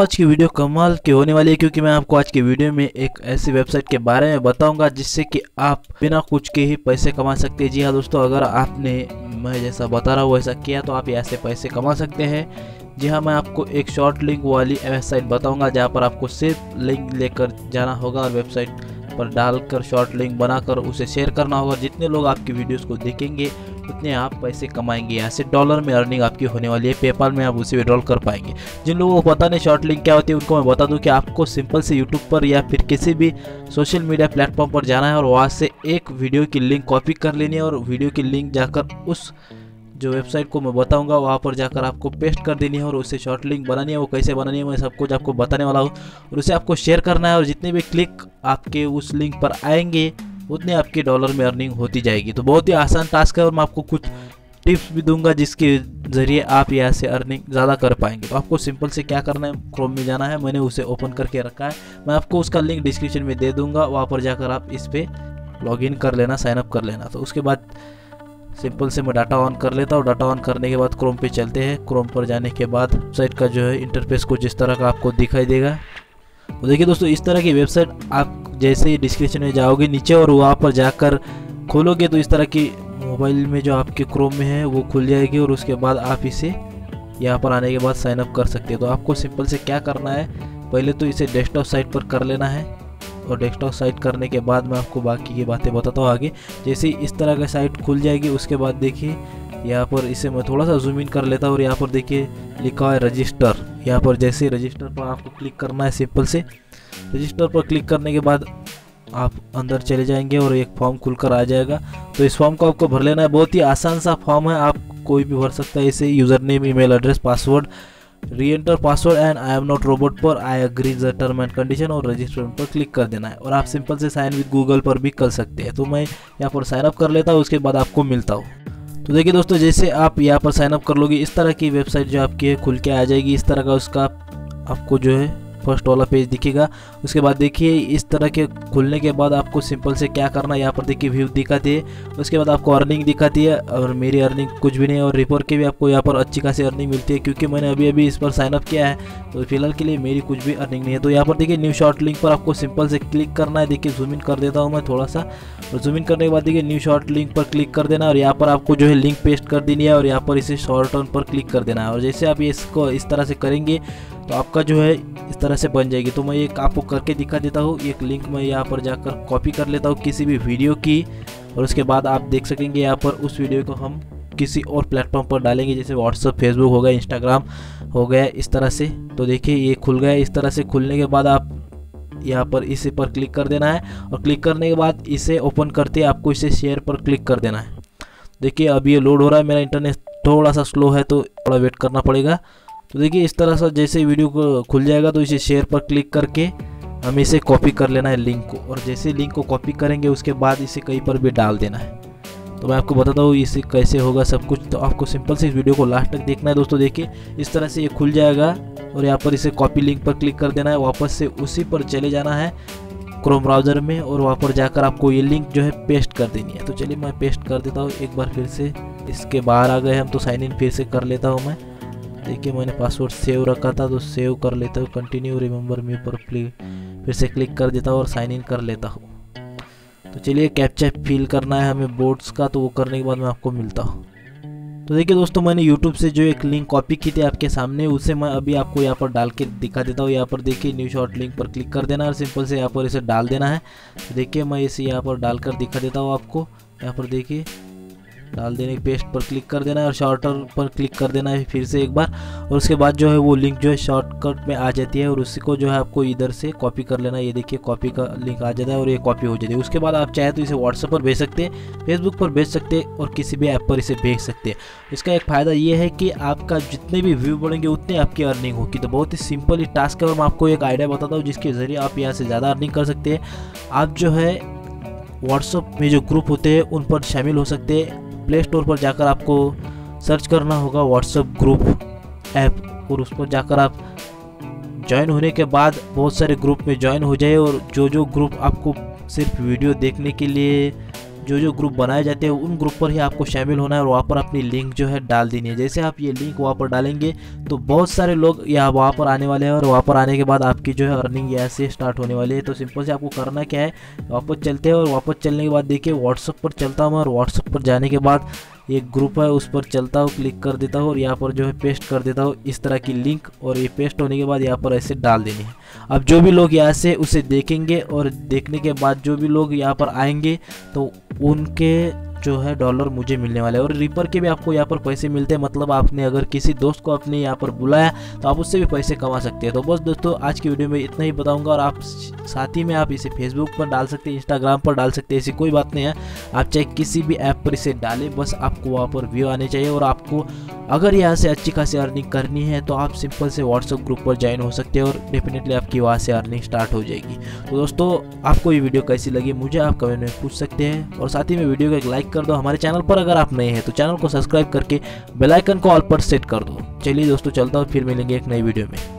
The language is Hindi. आज की वीडियो कमाल की होने वाली है, क्योंकि मैं आपको आज की वीडियो में एक ऐसी वेबसाइट के बारे में बताऊंगा जिससे कि आप बिना कुछ के ही पैसे कमा सकते हैं। जी हाँ दोस्तों, अगर आपने मैं जैसा बता रहा हूँ वैसा किया तो आप ऐसे पैसे कमा सकते हैं। जी हाँ, मैं आपको एक शॉर्ट लिंक वाली वेबसाइट बताऊंगा जहाँ पर आपको सिर्फ लिंक लेकर जाना होगा और वेबसाइट पर डालकर शॉर्ट लिंक बनाकर उसे शेयर करना होगा। जितने लोग आपकी वीडियोस को देखेंगे उतने आप पैसे कमाएंगे। यहाँ से डॉलर में अर्निंग आपकी होने वाली है, पेपाल में आप उसे विड्रॉल कर पाएंगे। जिन लोगों को पता नहीं शॉर्ट लिंक क्या होती है उनको मैं बता दूं कि आपको सिंपल से यूट्यूब पर या फिर किसी भी सोशल मीडिया प्लेटफॉर्म पर जाना है और वहाँ से एक वीडियो की लिंक कॉपी कर लेनी है और वीडियो की लिंक जाकर उस जो वेबसाइट को मैं बताऊंगा वहाँ पर जाकर आपको पेस्ट कर देनी है और उसे शॉर्ट लिंक बनानी है। वो कैसे बनानी है मैं सब कुछ आपको बताने वाला हूँ, और उसे आपको शेयर करना है और जितने भी क्लिक आपके उस लिंक पर आएंगे उतने आपके डॉलर में अर्निंग होती जाएगी। तो बहुत ही आसान टास्क है और मैं आपको कुछ टिप्स भी दूंगा जिसके ज़रिए आप यहाँ से अर्निंग ज़्यादा कर पाएंगे। तो आपको सिंपल से क्या करना है, क्रोम में जाना है, मैंने उसे ओपन करके रखा है, मैं आपको उसका लिंक डिस्क्रिप्शन में दे दूँगा। वहाँ पर जाकर आप इस पर लॉगिन कर लेना, साइनअप कर लेना। तो उसके बाद सिंपल से मैं डाटा ऑन कर लेता हूँ। डाटा ऑन करने के बाद क्रोम पे चलते हैं। क्रोम पर जाने के बाद वेबसाइट का जो है इंटरफेस कुछ इस तरह का आपको दिखाई देगा। तो देखिए दोस्तों, इस तरह की वेबसाइट आप जैसे ही डिस्क्रिप्शन में जाओगे नीचे और वहाँ पर जाकर खोलोगे तो इस तरह की मोबाइल में जो आपके क्रोम में है वो खुल जाएगी। और उसके बाद आप इसे यहाँ पर आने के बाद साइनअप कर सकते हैं। तो आपको सिंपल से क्या करना है, पहले तो इसे डेस्कटॉप साइट पर कर लेना है और डेस्कटॉप साइट करने के बाद मैं आपको बाकी की बातें बताता हूँ आगे। जैसे इस तरह का साइट खुल जाएगी उसके बाद देखिए यहाँ पर इसे मैं थोड़ा सा जूम इन कर लेता हूँ और यहाँ पर देखिए लिखा है रजिस्टर। यहाँ पर जैसे रजिस्टर पर आपको क्लिक करना है, सिंपल से रजिस्टर पर क्लिक करने के बाद आप अंदर चले जाएंगे और एक फॉर्म खुलकर आ जाएगा। तो इस फॉर्म को आपको भर लेना है, बहुत ही आसान सा फॉर्म है, आप कोई भी भर सकता है इसे। User name, email address, password, री enter password and I am not robot पर I agree the term and condition और रजिस्टर पर क्लिक कर देना है। और आप सिंपल से साइन विद गूगल पर भी कर सकते हैं। तो मैं यहाँ पर साइनअप कर लेता हूँ, उसके बाद आपको मिलता हूँ। तो देखिए दोस्तों, जैसे आप यहाँ पर साइनअप कर लोगे इस तरह की वेबसाइट जो आपकी है खुल के आ जाएगी। इस तरह का उसका आपको जो है फर्स्ट वाला पेज दिखेगा। उसके बाद देखिए इस तरह के खुलने के बाद आपको सिंपल से क्या करना है, यहाँ पर देखिए व्यू दिखाती है, उसके बाद आपको अर्निंग दिखाती है। और मेरी अर्निंग कुछ भी नहीं है और रिपोर्ट के भी आपको यहाँ पर अच्छी खासी अर्निंग मिलती है, क्योंकि मैंने अभी अभी इस पर साइनअप किया है। तो फिलहाल के लिए मेरी कुछ भी अर्निंग नहीं है। तो यहाँ पर देखिए न्यू शॉर्ट लिंक पर आपको सिंपल से क्लिक करना है। देखिए जूम इन कर देता हूँ मैं थोड़ा सा, और जूम इन करने के बाद देखिए न्यू शॉर्ट लिंक पर क्लिक कर देना और यहाँ पर आपको जो है लिंक पेस्ट कर देनी है और यहाँ पर इसे शॉर्ट ऑन पर क्लिक कर देना है। और जैसे आप इसको इस तरह से करेंगे तो आपका जो है इस तरह से बन जाएगी। तो मैं एक आपको करके दिखा देता हूँ। एक लिंक मैं यहाँ पर जाकर कॉपी कर लेता हूँ किसी भी वीडियो की, और उसके बाद आप देख सकेंगे यहाँ पर उस वीडियो को हम किसी और प्लेटफॉर्म पर डालेंगे, जैसे व्हाट्सअप, फेसबुक हो गया, इंस्टाग्राम हो गया, इस तरह से। तो देखिए ये खुल गया। इस तरह से खुलने के बाद आप यहाँ पर इसे पर क्लिक कर देना है और क्लिक करने के बाद इसे ओपन करते आपको इसे शेयर पर क्लिक कर देना है। देखिए अब ये लोड हो रहा है, मेरा इंटरनेट थोड़ा सा स्लो है तो थोड़ा वेट करना पड़ेगा। तो देखिए इस तरह से जैसे वीडियो को खुल जाएगा तो इसे शेयर पर क्लिक करके हमें इसे कॉपी कर लेना है लिंक को, और जैसे लिंक को कॉपी करेंगे उसके बाद इसे कहीं पर भी डाल देना है। तो मैं आपको बताता हूँ इसे कैसे होगा सब कुछ। तो आपको सिंपल से इस वीडियो को लास्ट तक देखना है दोस्तों। देखिए इस तरह से ये खुल जाएगा और यहाँ पर इसे कॉपी लिंक पर क्लिक कर देना है। वापस से उसी पर चले जाना है क्रोम ब्राउज़र में, और वहाँ पर जाकर आपको ये लिंक जो है पेस्ट कर देनी है। तो चलिए मैं पेस्ट कर देता हूँ। एक बार फिर से इसके बाहर आ गए हम, तो साइन इन फिर से कर लेता हूँ मैं। देखिए मैंने पासवर्ड सेव रखा था तो सेव कर लेता हूँ, कंटिन्यू रिमेंबर मी पर फिर से क्लिक कर देता हूँ और साइन इन कर लेता हूँ। तो चलिए कैप्चा फिल करना है हमें बोर्ड्स का, तो वो करने के बाद मैं आपको मिलता हूँ। तो देखिए दोस्तों, मैंने YouTube से जो एक लिंक कॉपी की थी आपके सामने, उसे मैं अभी आपको यहाँ पर डाल के दिखा देता हूँ। यहाँ पर देखिए न्यू शॉर्ट लिंक पर क्लिक कर देना और सिंपल से यहाँ पर इसे डाल देना है। तो देखिए मैं इसे यहाँ पर डाल कर दिखा देता हूँ आपको। यहाँ पर देखिए डाल देने, पेस्ट पर क्लिक कर देना है और शॉर्टर पर क्लिक कर देना है फिर से एक बार, और उसके बाद जो है वो लिंक जो है शॉर्टकट में आ जाती है और उसी को जो है आपको इधर से कॉपी कर लेना है। ये देखिए कॉपी का लिंक आ जाता है और ये कॉपी हो जाती है। उसके बाद आप चाहे तो इसे व्हाट्सएप पर भेज सकते हैं, फेसबुक पर भेज सकते हैं और किसी भी ऐप पर इसे भेज सकते हैं। इसका एक फ़ायदा ये है कि आपका जितने भी व्यू बढ़ेंगे उतने आपकी अर्निंग होगी। तो बहुत ही सिंपल ये टास्क है और मैं आपको एक आइडिया बताता हूँ जिसके ज़रिए आप यहाँ से ज़्यादा अर्निंग कर सकते हैं। आप जो है व्हाट्सअप में जो ग्रुप होते हैं उन पर शामिल हो सकते हैं। प्ले स्टोर पर जाकर आपको सर्च करना होगा व्हाट्सएप ग्रुप ऐप, और उस पर जाकर आप ज्वाइन होने के बाद बहुत सारे ग्रुप में ज्वाइन हो जाए। और जो जो ग्रुप आपको सिर्फ वीडियो देखने के लिए जो जो ग्रुप बनाए जाते हैं उन ग्रुप पर ही आपको शामिल होना है और वहाँ पर अपनी लिंक जो है डाल देनी है। जैसे आप ये लिंक वहाँ पर डालेंगे तो बहुत सारे लोग या वहाँ पर आने वाले हैं और वहाँ पर आने के बाद आपकी जो है अर्निंग यहाँ से स्टार्ट होने वाली है। तो सिंपल से आपको करना क्या है, वापस चलते हैं और वापस चलने के बाद देखिए व्हाट्सअप पर चलता हूँ और व्हाट्सअप पर जाने के बाद एक ग्रुप है उस पर चलता हूँ, क्लिक कर देता हूँ और यहाँ पर जो है पेस्ट कर देता हूँ इस तरह की लिंक। और ये पेस्ट होने के बाद यहाँ पर ऐसे डाल देनी है। अब जो भी लोग यहाँ से उसे देखेंगे और देखने के बाद जो भी लोग यहाँ पर आएंगे तो उनके जो है डॉलर मुझे मिलने वाला है। और रिपर के भी आपको यहाँ पर पैसे मिलते हैं, मतलब आपने अगर किसी दोस्त को अपने यहाँ पर बुलाया तो आप उससे भी पैसे कमा सकते हैं। तो बस दोस्तों आज की वीडियो में इतना ही बताऊंगा और आप साथ ही में आप इसे फेसबुक पर डाल सकते हैं, इंस्टाग्राम पर डाल सकते हैं, ऐसी कोई बात नहीं है। आप चाहे किसी भी ऐप पर इसे डालें, बस आपको वहाँ पर व्यू आने चाहिए। और आपको अगर यहाँ से अच्छी खासी अर्निंग करनी है तो आप सिंपल से व्हाट्सअप ग्रुप पर ज्वाइन हो सकते हैं और डेफिनेटली आपकी वहाँ से अर्निंग स्टार्ट हो जाएगी। तो दोस्तों आपको ये वीडियो कैसी लगी मुझे आप कमेंट में पूछ सकते हैं और साथ ही में वीडियो को एक लाइक कर दो। हमारे चैनल पर अगर आप नए हैं तो चैनल को सब्सक्राइब करके बेल आइकन को ऑल पर सेट कर दो। चलिए दोस्तों चलता हूँ, फिर मिलेंगे एक नई वीडियो में।